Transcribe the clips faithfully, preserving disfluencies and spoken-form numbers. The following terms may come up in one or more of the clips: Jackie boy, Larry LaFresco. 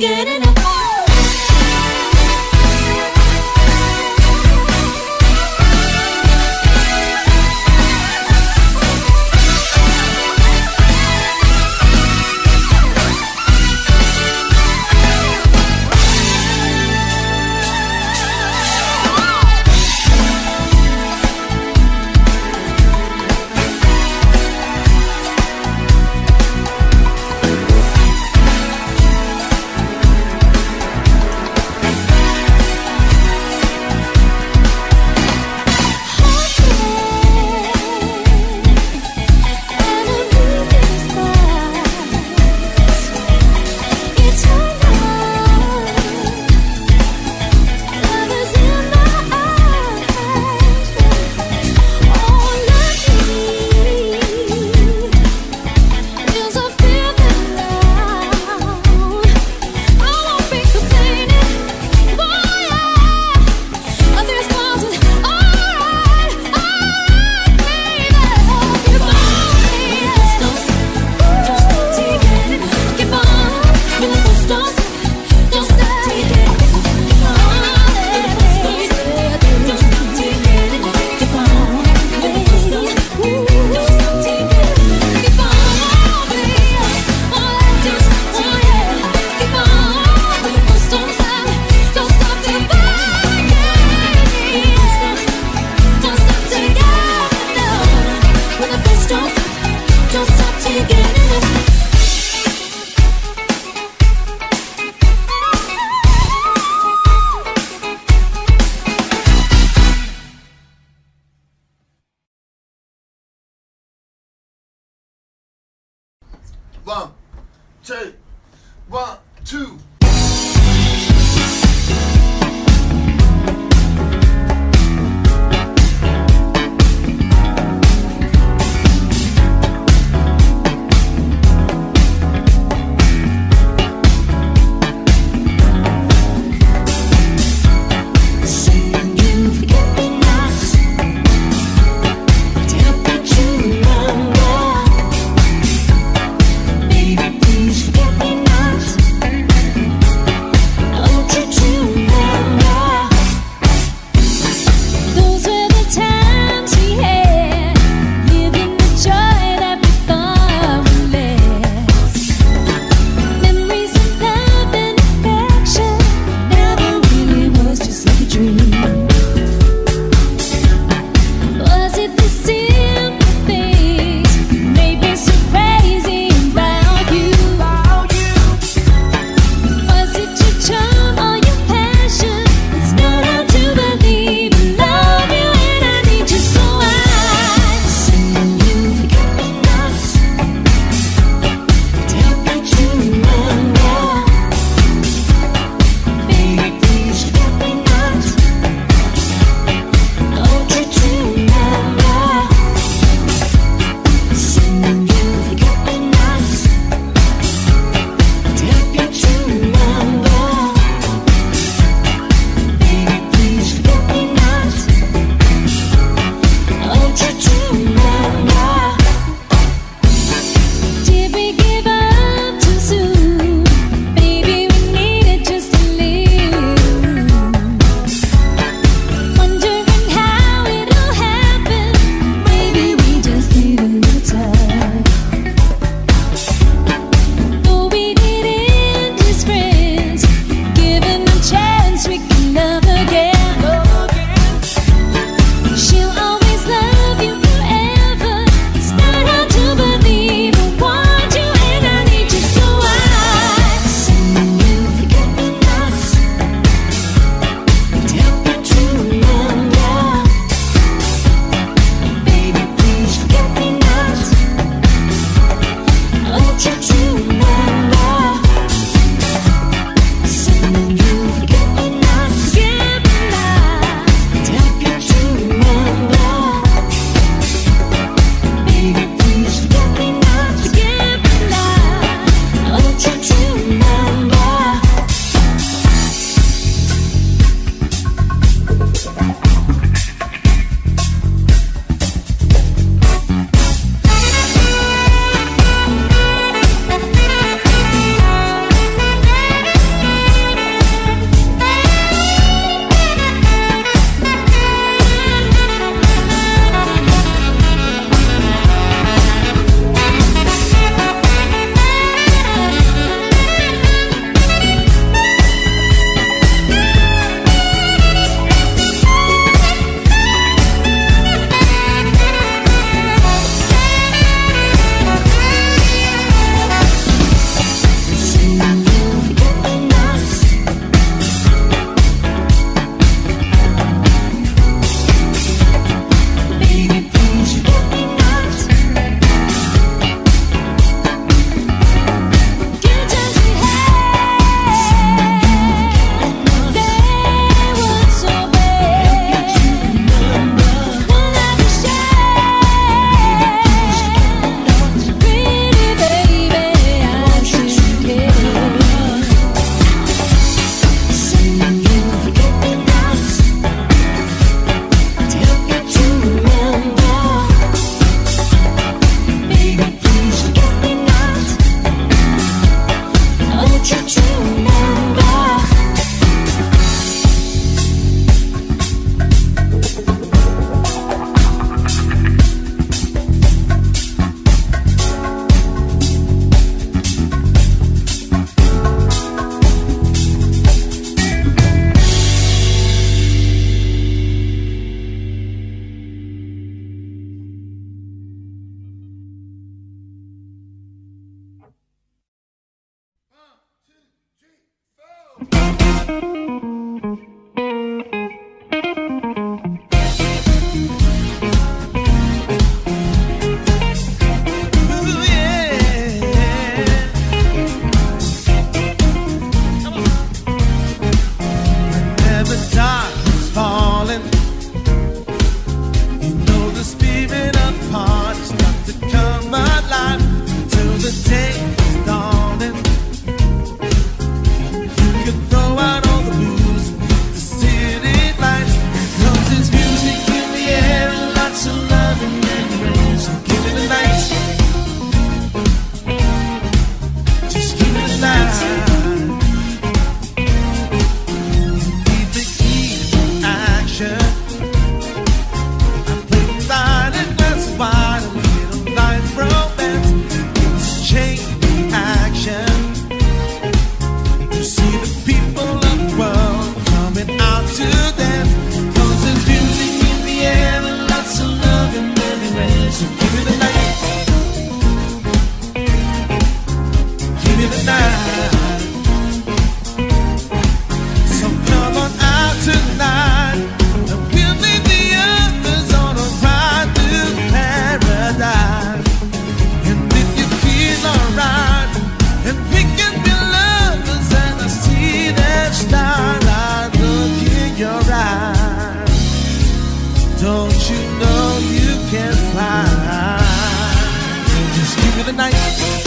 good enough. One, two, one, two. Thank you. So give me the night, give me the night. So come on out tonight, and we'll leave the others on a ride through paradise. And if you feel alright, and we can be lovers, and I see that starlight look in your eyes. Don't you know you can fly? Just give me the night. If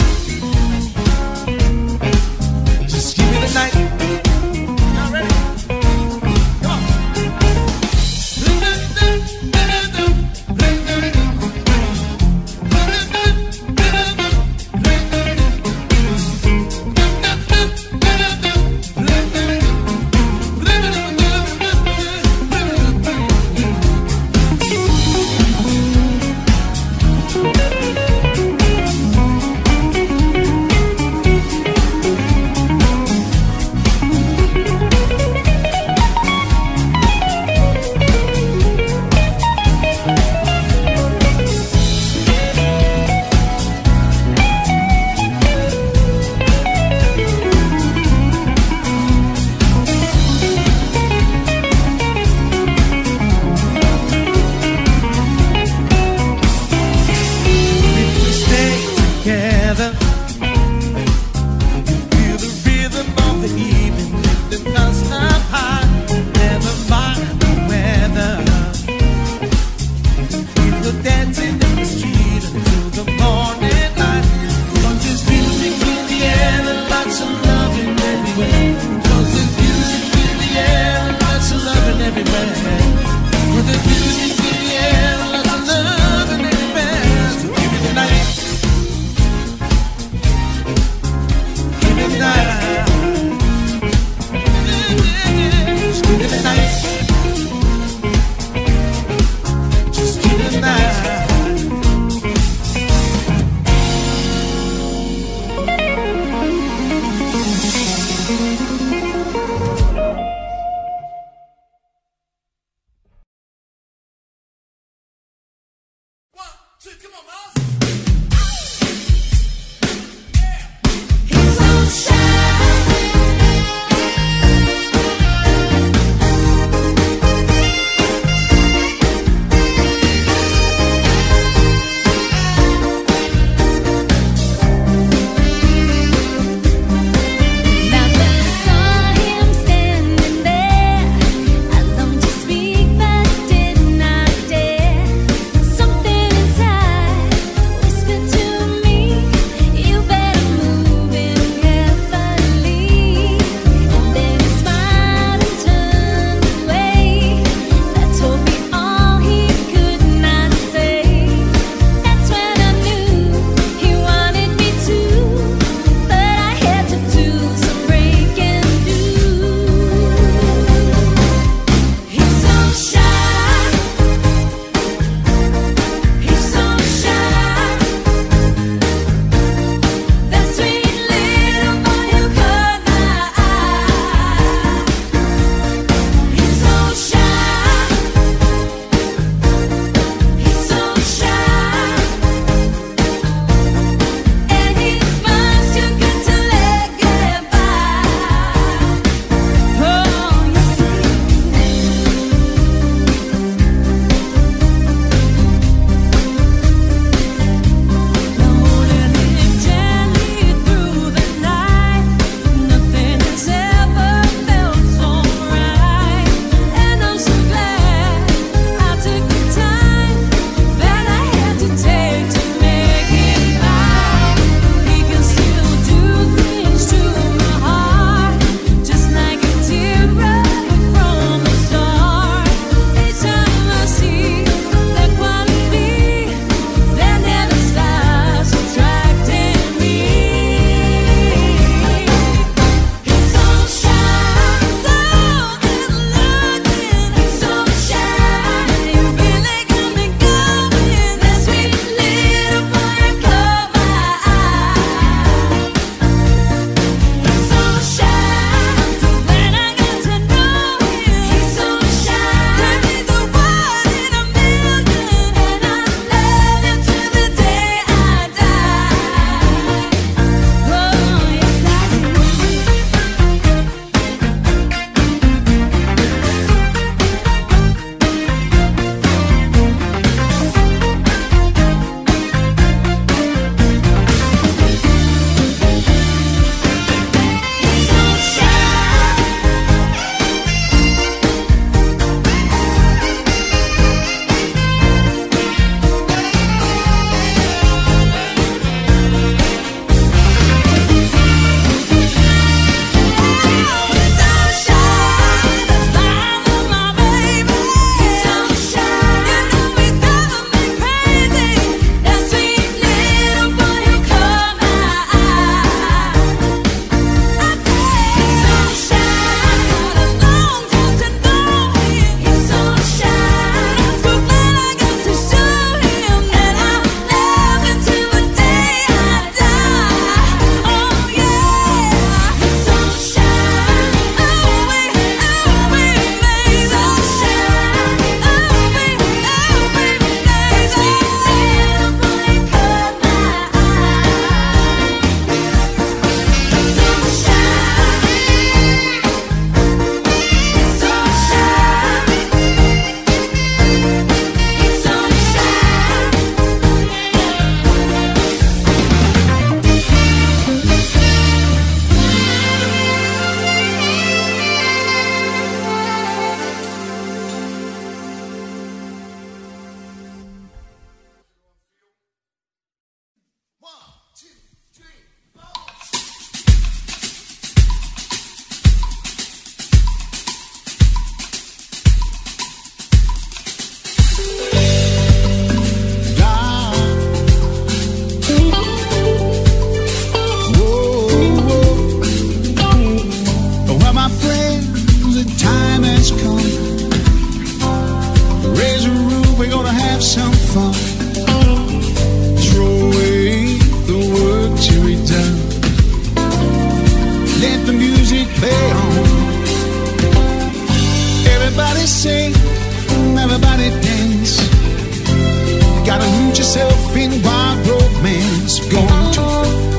hoping by romance. Going to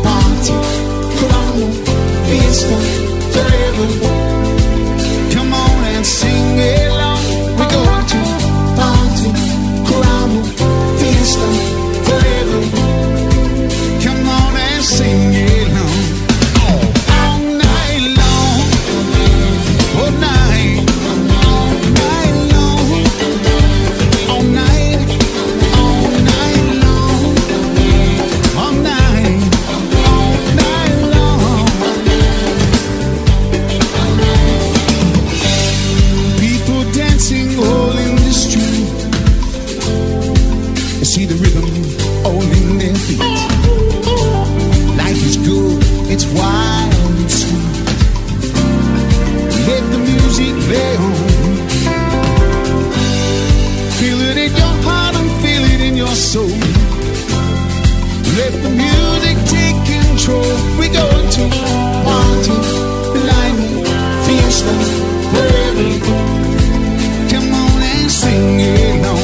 party, Colombo, fiesta, forever. Come on and sing along. We're going to party, Colombo, fiesta, forever. Come on and sing along. All night long, all night, all night long, all night, all night long, all night, all night long. People dancing all in the street. You see the rhythm all in their feet. It's good, it's wild and sweet. Let the music play on. Feel it in your heart and feel it in your soul. Let the music take control. We're going to party, lightning, fiesta, forever. Come on and sing it on.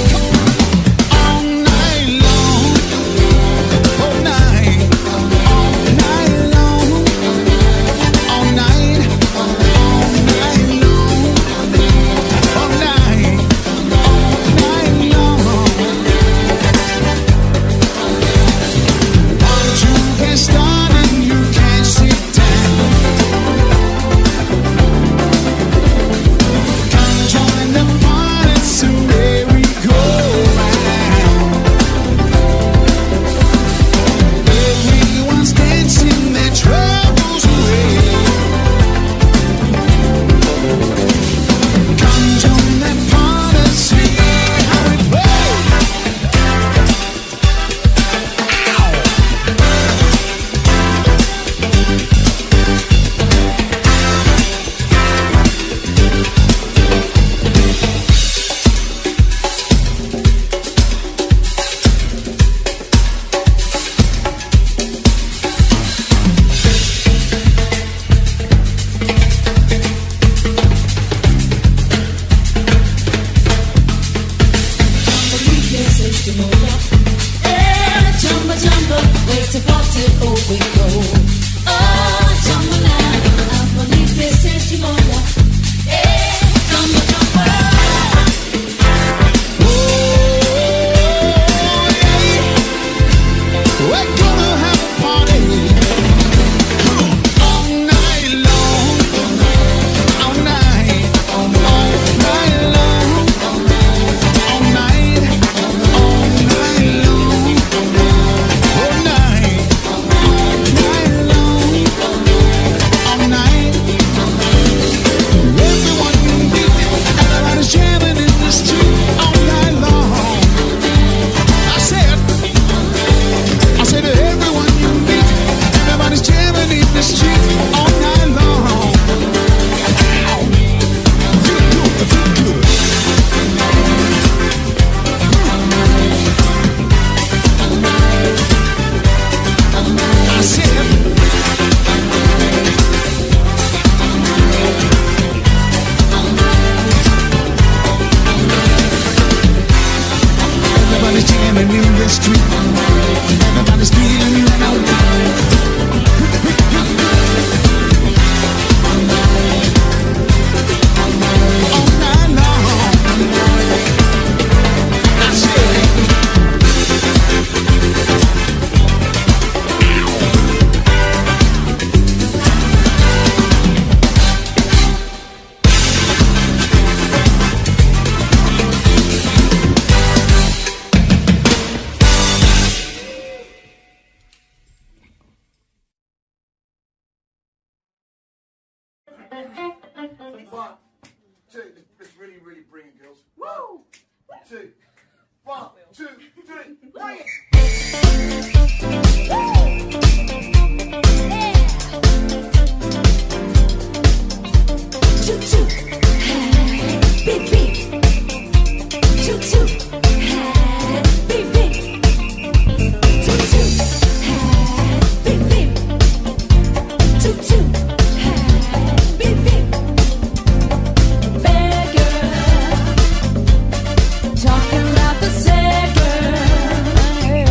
Talking about the sad girl.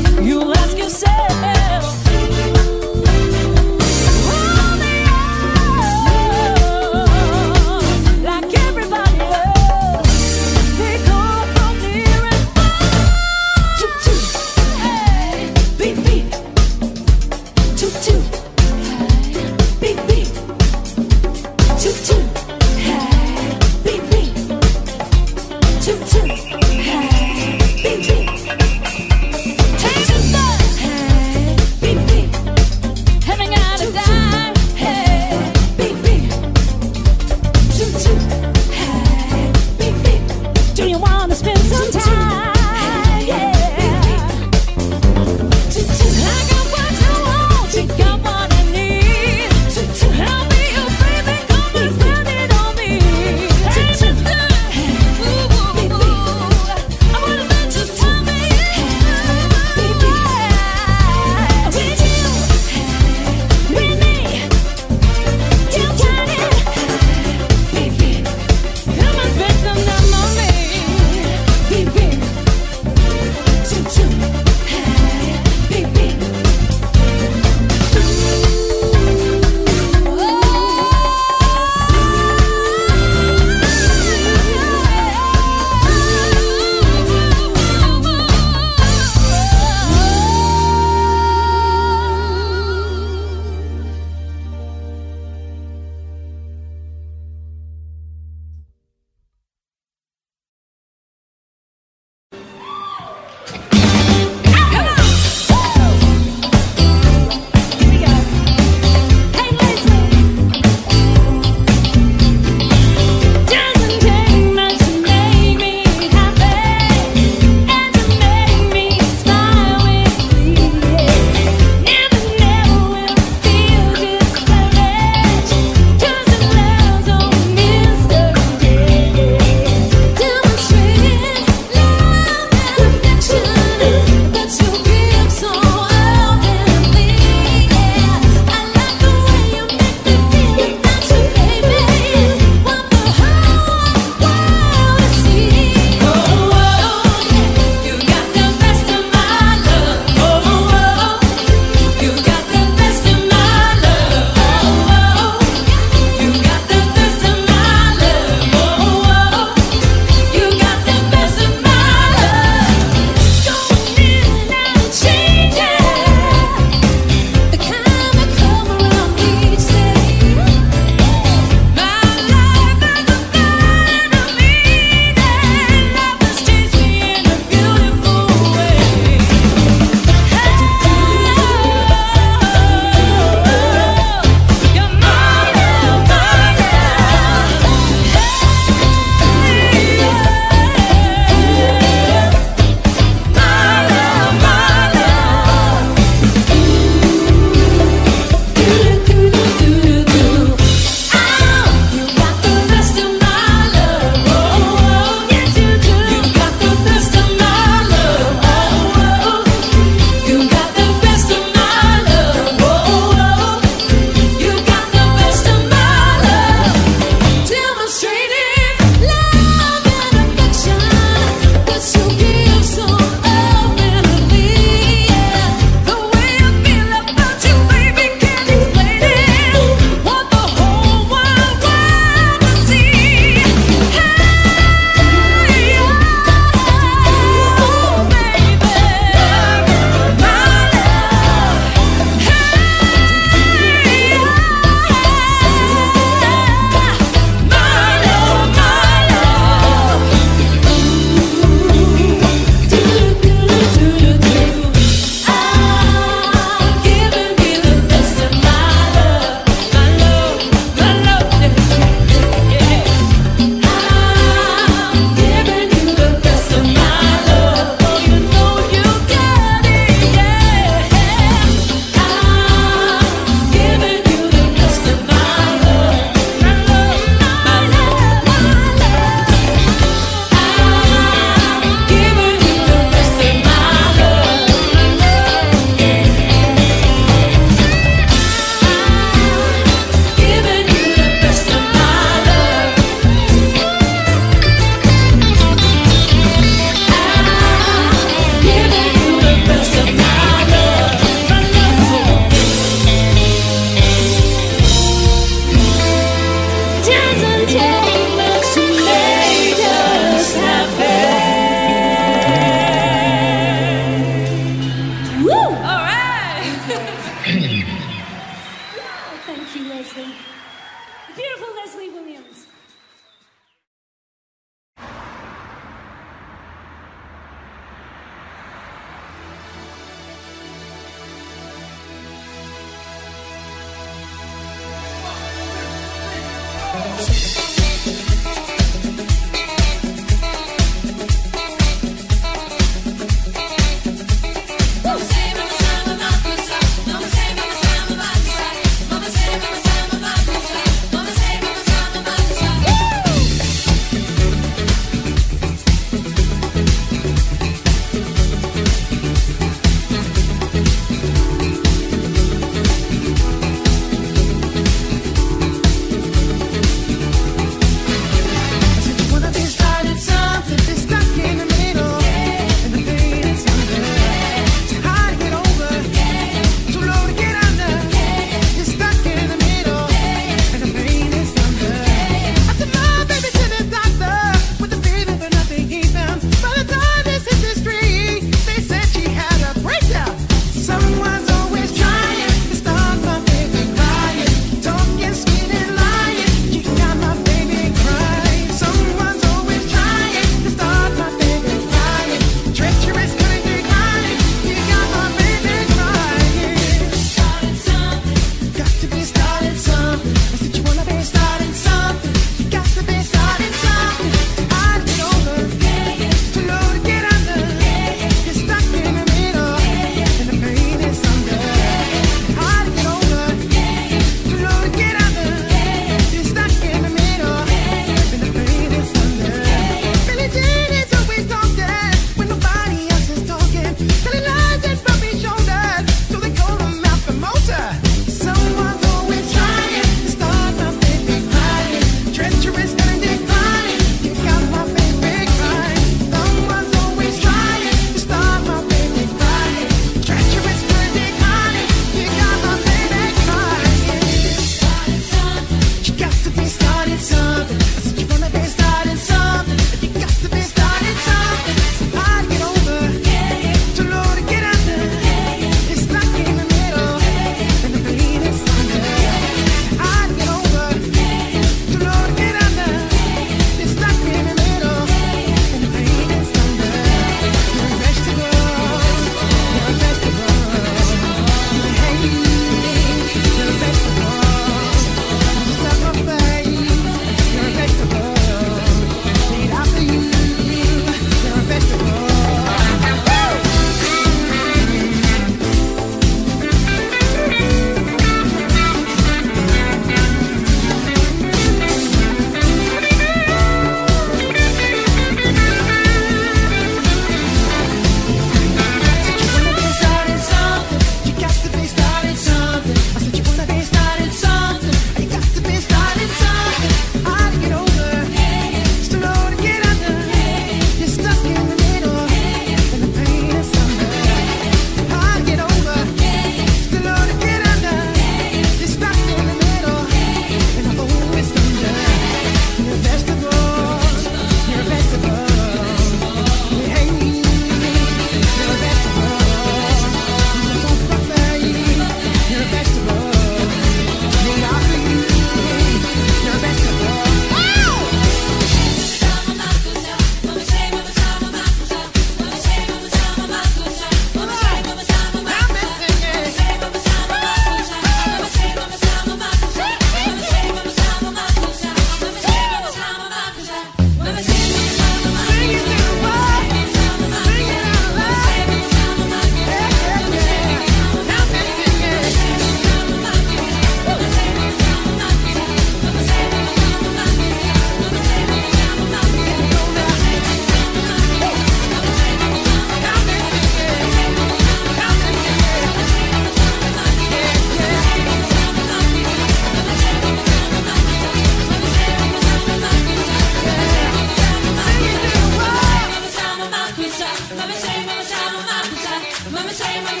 mama.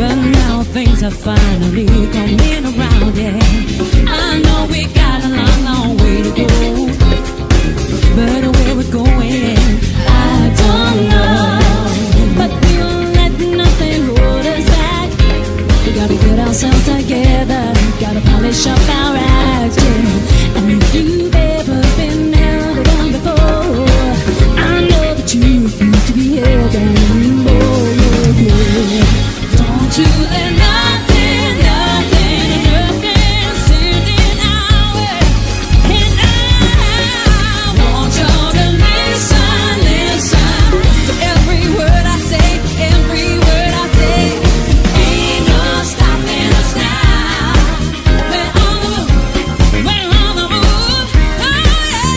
But now things are finally coming around, yeah. I know we got a long, long way to go, but where we're going, I don't know. But we'll let nothing hold us back. We gotta get ourselves together, gotta polish up our acts, yeah. And if you've ever been held down before, I know that you refuse to be held down anymore, yeah, yeah. Don't you let nothing, nothing, nothing stand in our way. And I want y'all to listen, listen to every word I say, every word I say. Ain't no stopping us now. We're on the move, we're on the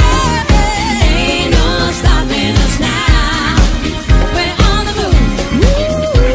move. Oh yeah. Ain't no stopping us now. We're on the move. Woo.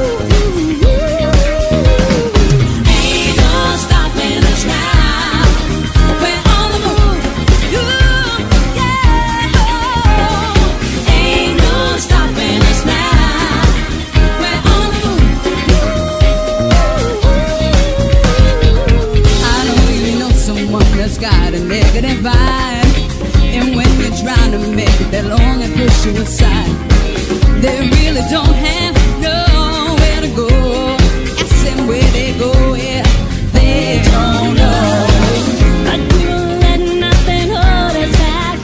Suicide. They really don't have nowhere to go. Ask them where they go, yeah, they don't know. But we won't let nothing hold us back.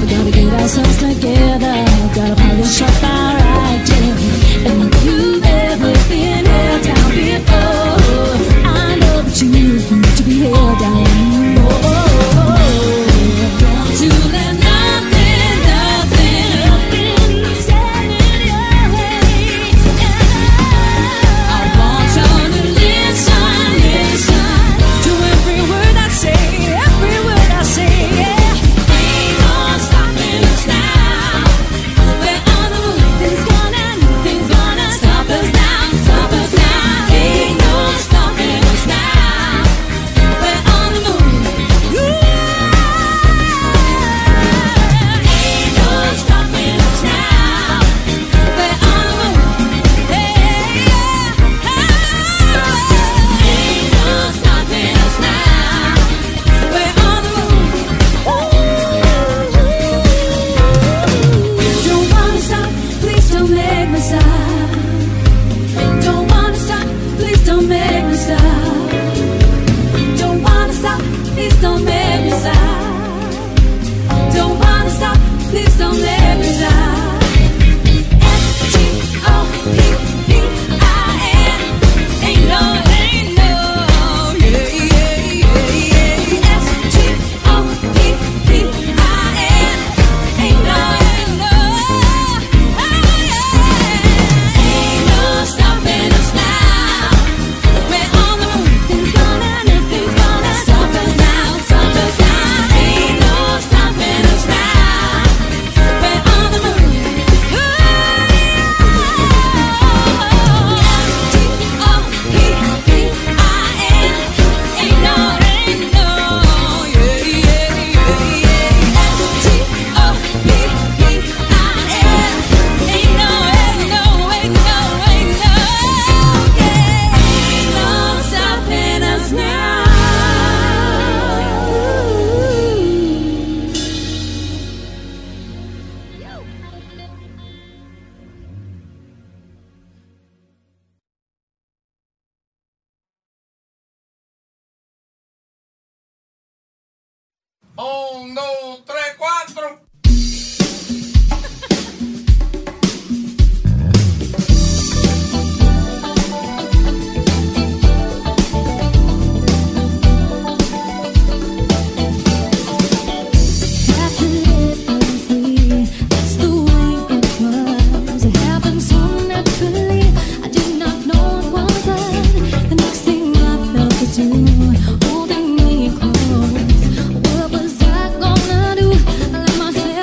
We gotta get ourselves together, gotta polish up our ideas. And if you've ever been held down before, I know that you refuse to be held down anymore. Don't you let holding me close. What was I gonna do? I let myself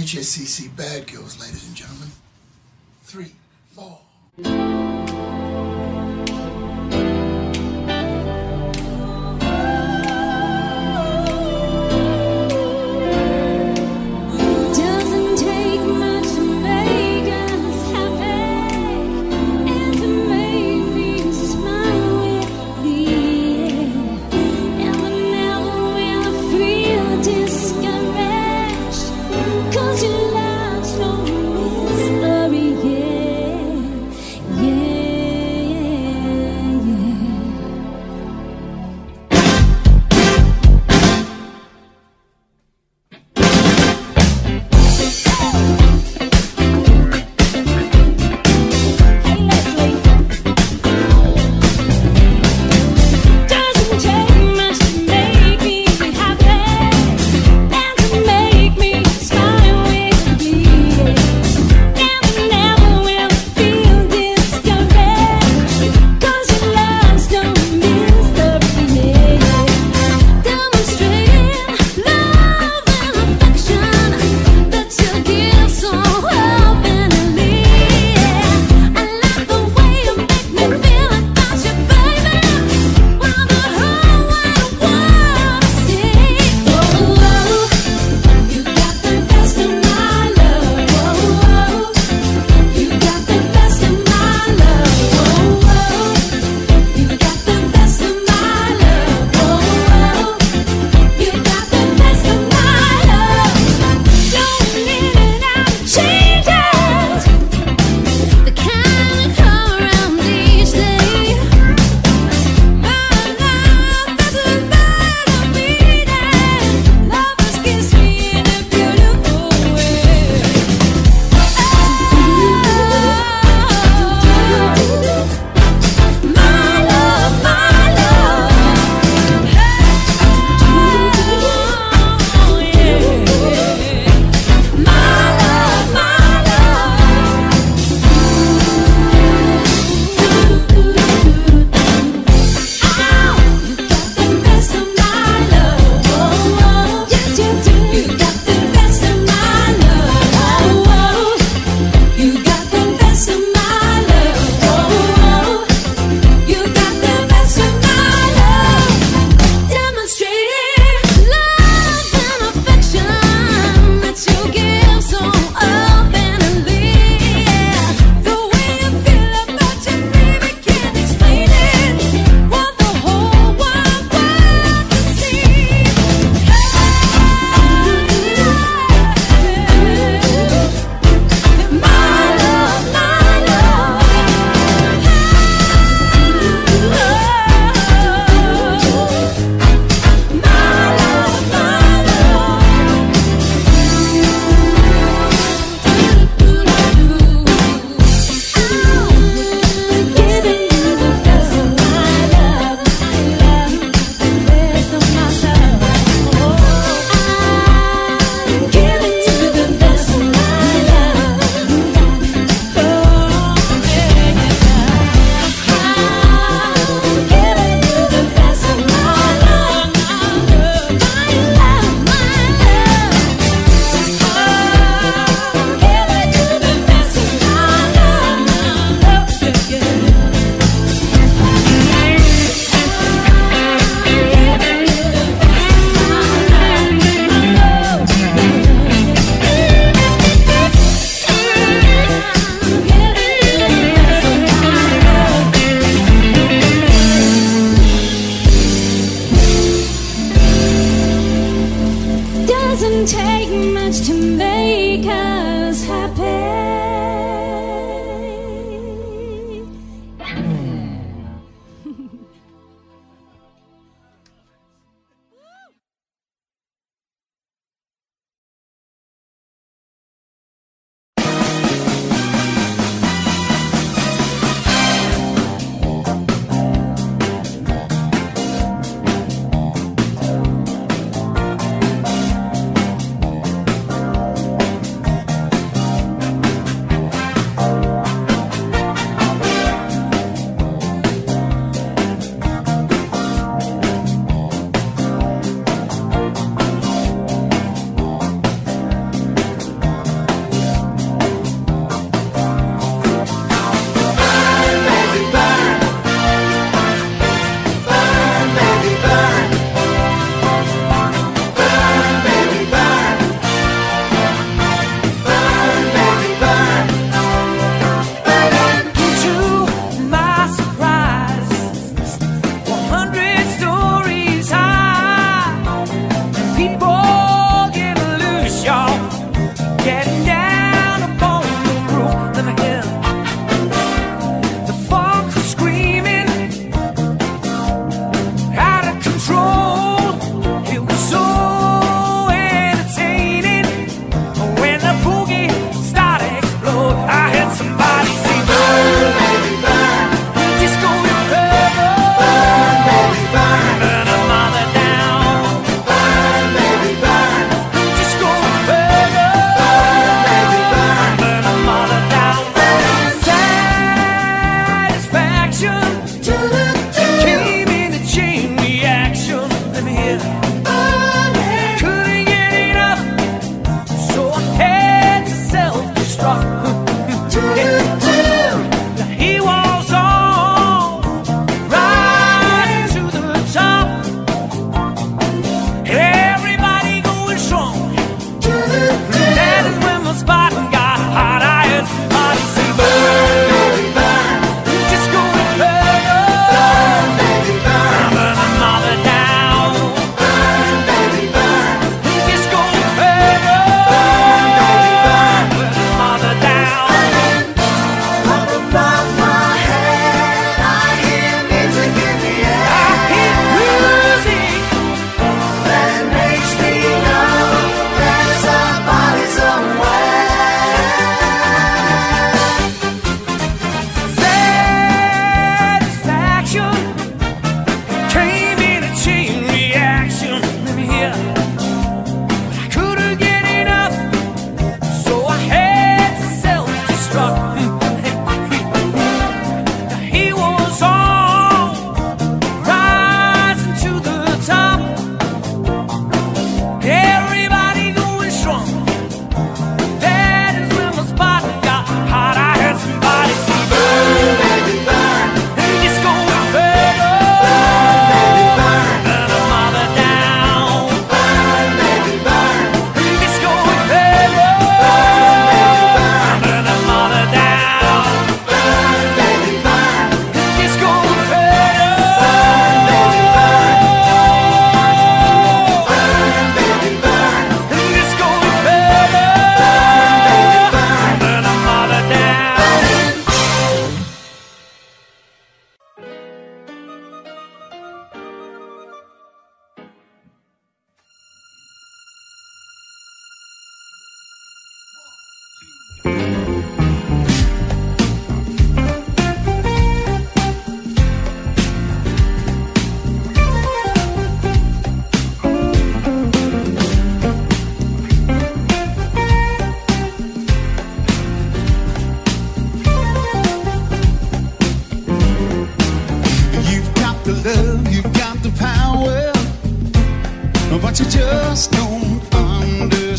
H S C C Bad Girls, ladies and gentlemen. Three, four. Yeah,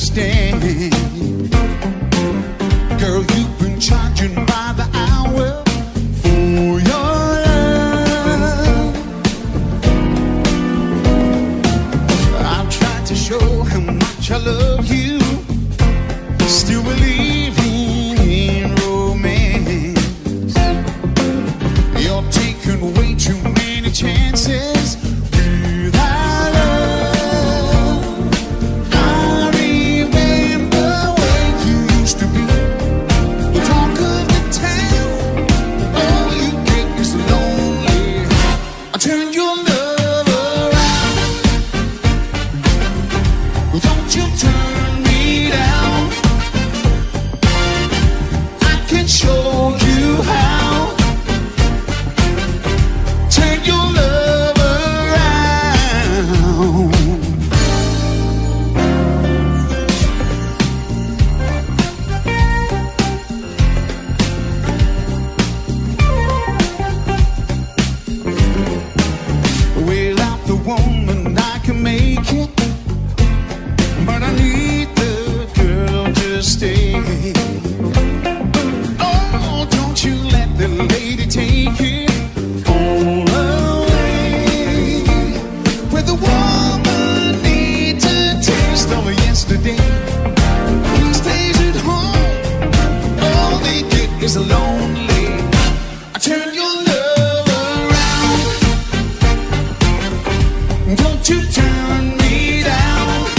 understand. Girl, you've been charging by the hour for your love. I tried to show how much I love you, still believing in romance. You're taking way too many chances. Woman, I can make it, but I need the girl to stay. Oh, don't you let the lady take it all away. Where the woman needs a taste of yesterday, he stays at home, all they get is lonely. I turn your love. Don't you turn me down,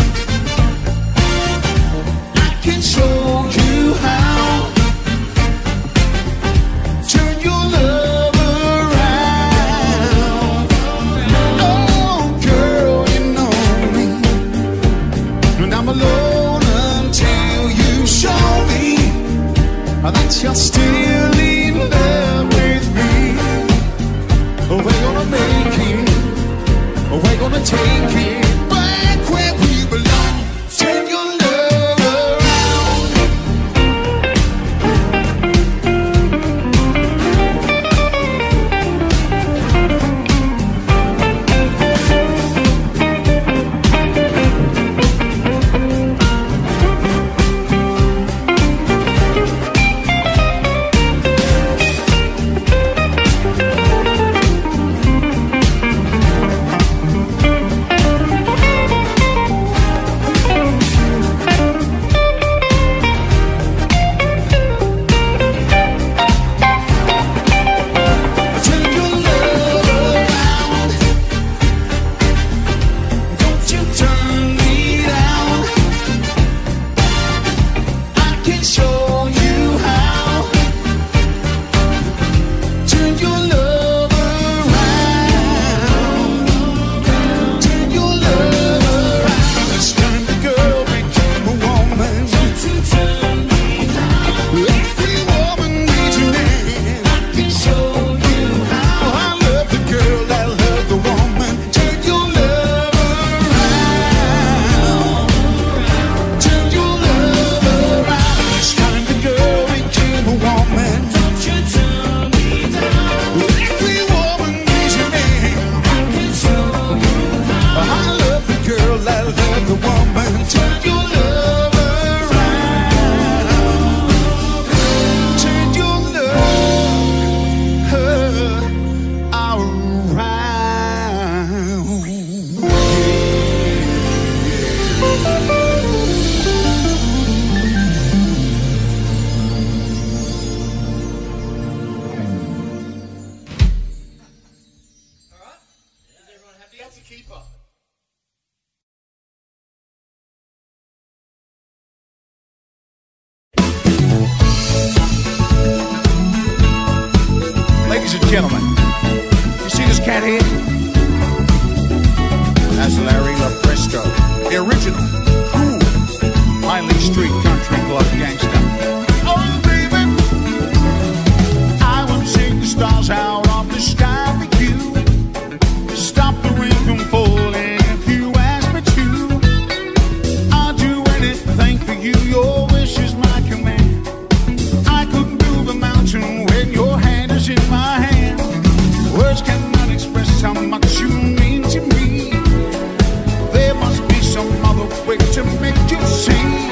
I can show you how. Turn your love around. Oh girl, you know me, and I'm alone until you show me that you're still in love with me. Oh, we're gonna make it. We're gonna take it back where we belong. Turn your love keeper. Ladies and gentlemen, you see this cat here? That's Larry LaFresco, the original, cool, Miley Street country club gangster. Oh, baby, I want to sing the stars out of the sky for you. Stop the rain from falling if you ask me to. I'll do anything for you, your wish is my command. I could move a mountain when your hand is in my hand. Words cannot express how much you mean to me. There must be some other way to make you see.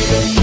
Yes.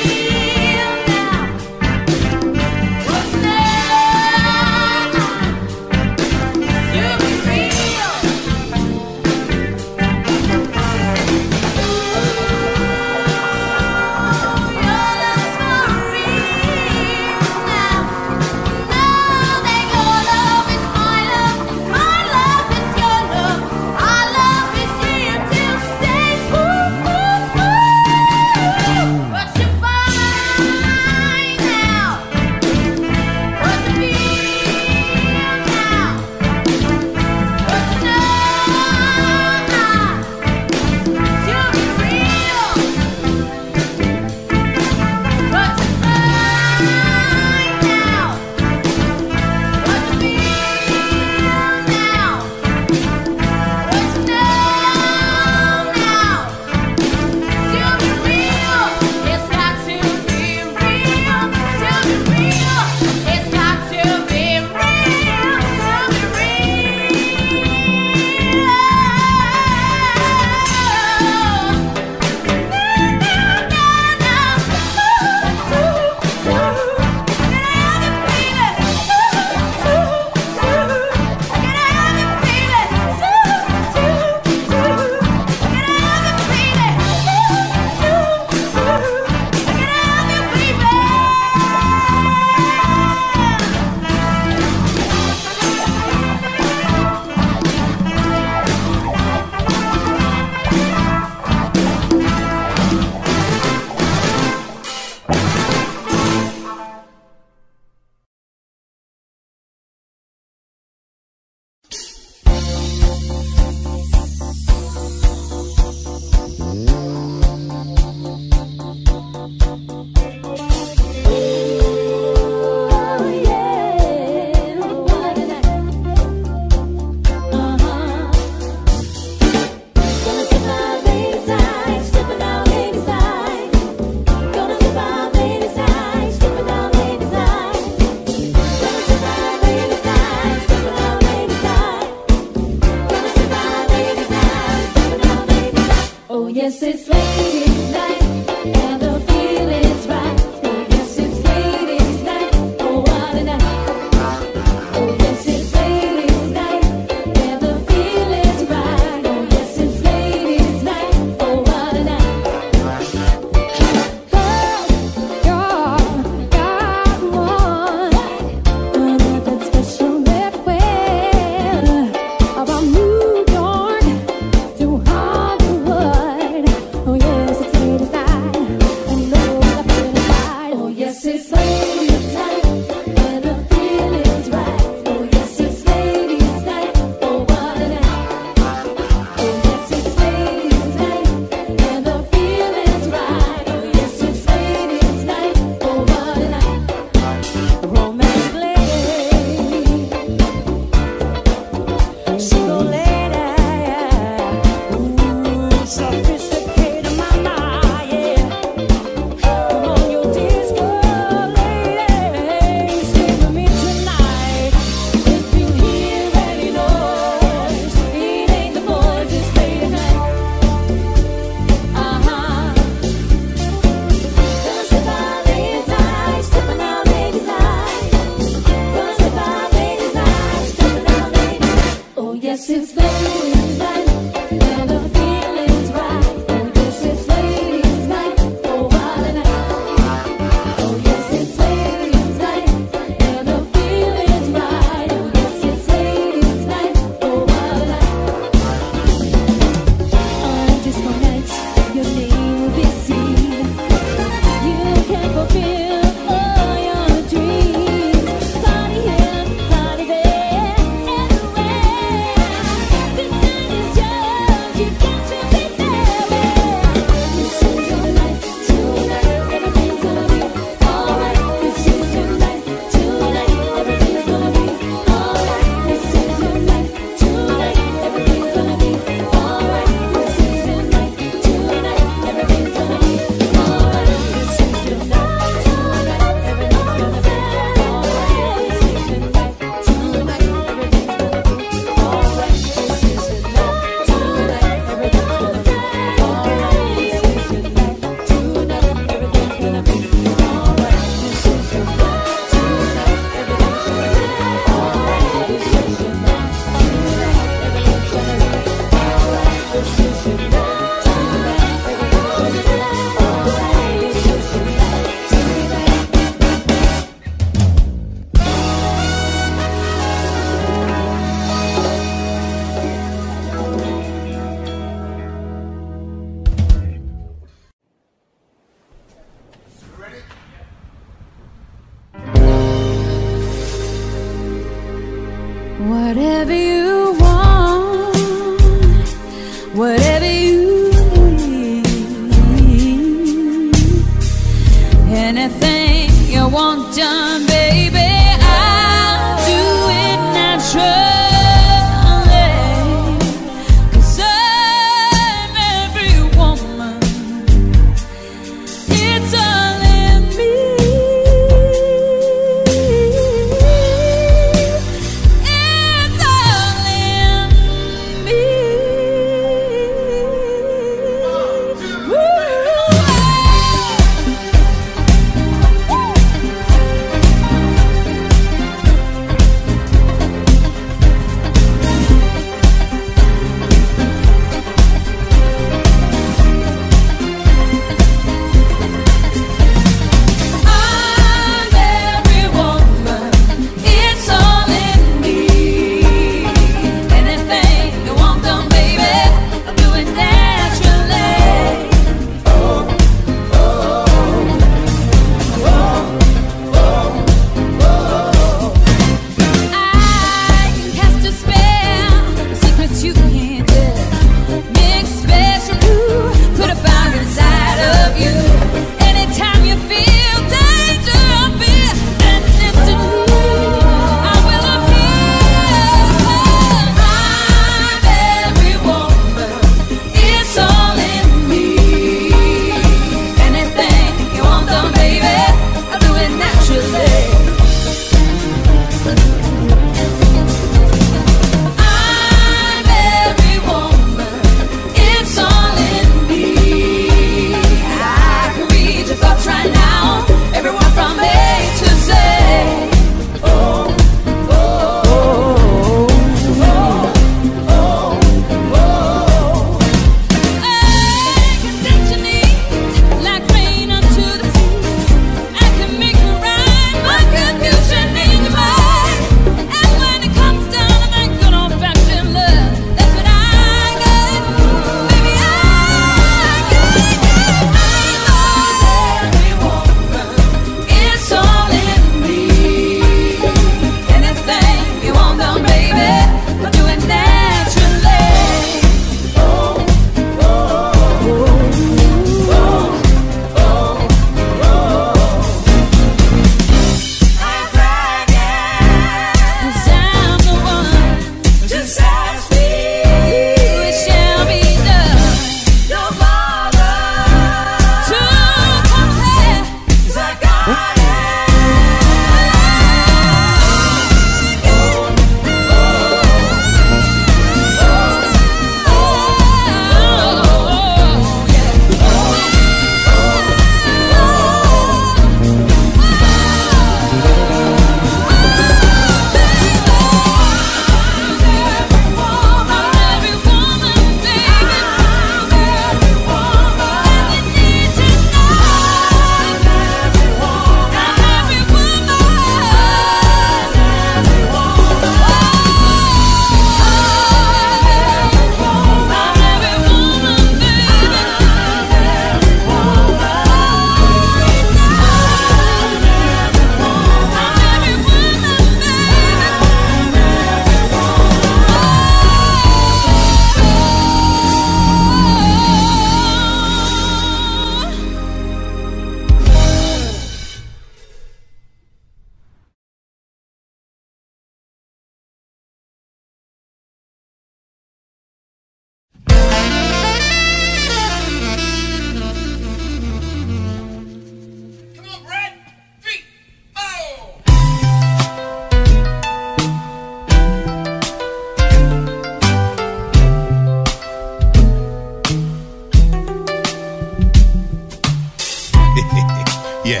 Yeah.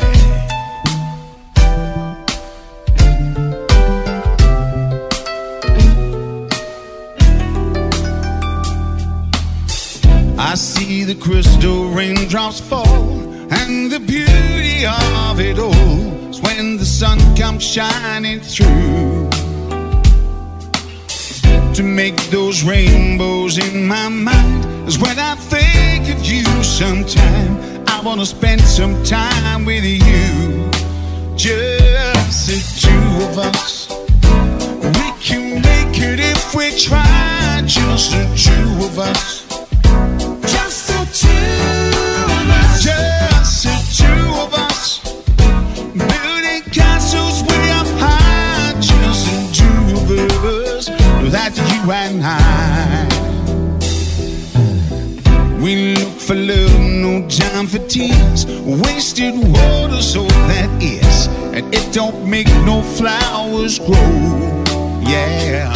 I see the crystal raindrops fall, and the beauty of it all is when the sun comes shining through to make those rainbows in my mind. Is when I think of you sometime, I want to spend some time with you. Just the two of us. We can make it if we try. Just the two of us. Just the two of us. Just the two of us. Building castles way up high. Just the two of us. That's you and I. We look for love, no time for tears, wasted water, so that is, and it don't make no flowers grow. Yeah,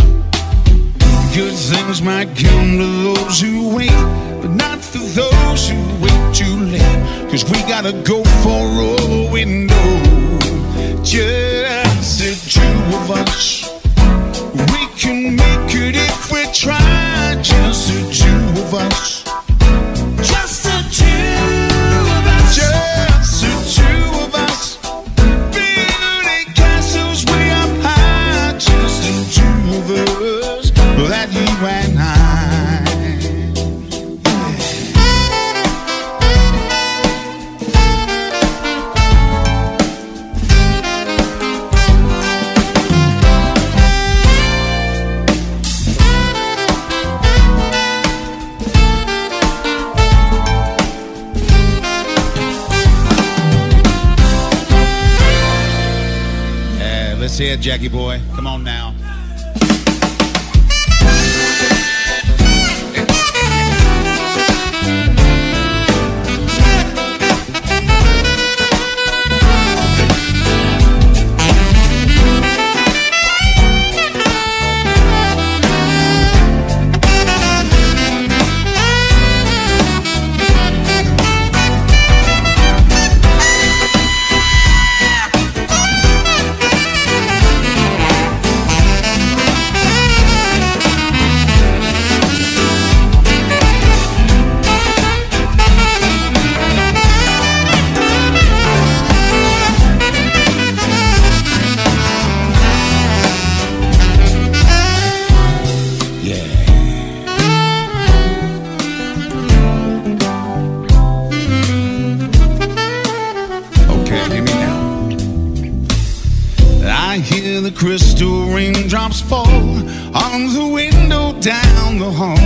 good things might come to those who wait, but not for those who wait too late, cause we gotta go for all we know. Just the two of us. We can make it if we try. Just the two of us. Just the two of us. Just the two of us. Building castles way up high. Just the two of us. That you and I. Let's hear it, Jackie boy. Come on now. I hear the crystal raindrops fall on the window down the hall.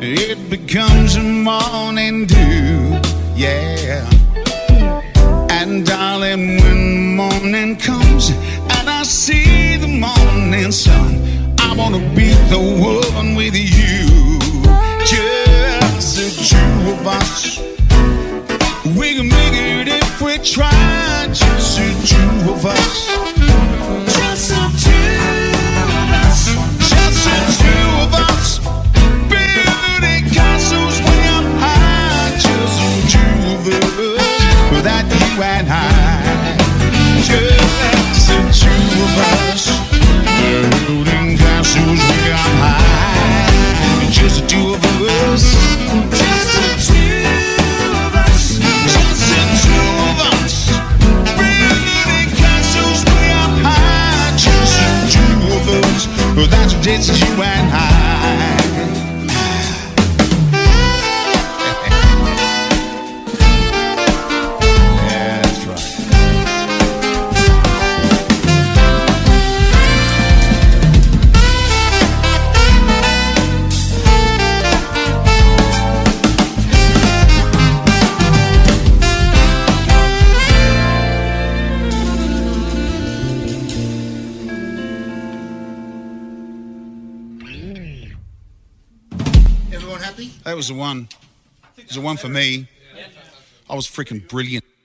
It becomes a morning dew, yeah. And darling, when morning comes and I see the morning sun, I want to be the one with you. Just the two of us. We can make it if we try. Just the two of us. Just the two of us. Just the two of us. Building castles way up high. Just the two of us. That you and I. Just the two of us. Building castles way up high. Just the two of us. Just the two of us. Just the two of us. Building castles way up high. Well, that's what it's you and I. Yeah, that's right. Everyone happy? That was the one. It was the one for me. I was freaking brilliant.